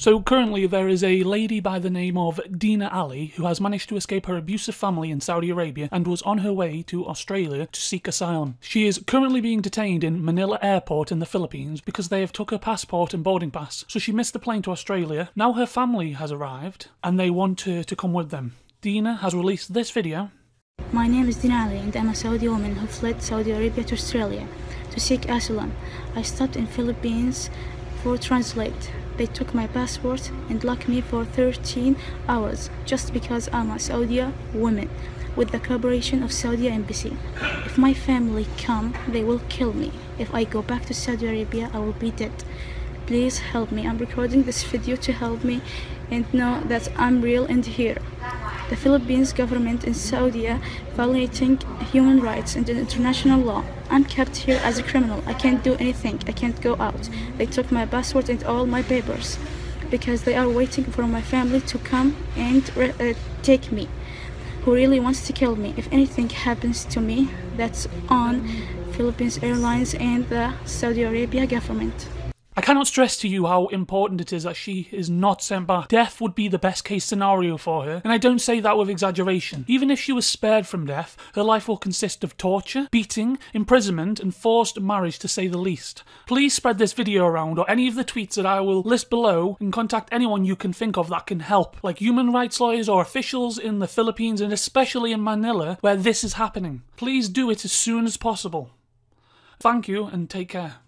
So currently there is a lady by the name of Dina Ali who has managed to escape her abusive family in Saudi Arabia and was on her way to Australia to seek asylum. She is currently being detained in Manila Airport in the Philippines because they have took her passport and boarding pass, so she missed the plane to Australia. Now her family has arrived and they want her to come with them. Dina has released this video. My name is Dina Ali and I'm a Saudi woman who fled Saudi Arabia to Australia to seek asylum. I stopped in Philippines for translate. They took my passport and locked me for 13 hours just because I'm a Saudi woman with the cooperation of Saudi embassy. If my family come, they will kill me. If I go back to Saudi Arabia, I will be dead. Please help me. I'm recording this video to help me and know that I'm real and here. The Philippines government in Saudi violating human rights and international law. I'm kept here as a criminal. I can't do anything. I can't go out. They took my passport and all my papers because they are waiting for my family to come and take me, who really wants to kill me. If anything happens to me, that's on Philippines Airlines and the Saudi Arabia government. I cannot stress to you how important it is that she is not sent back. Death would be the best case scenario for her, and I don't say that with exaggeration. Even if she was spared from death, her life will consist of torture, beating, imprisonment, and forced marriage, to say the least. Please spread this video around or any of the tweets that I will list below and contact anyone you can think of that can help, like human rights lawyers or officials in the Philippines and especially in Manila where this is happening. Please do it as soon as possible. Thank you and take care.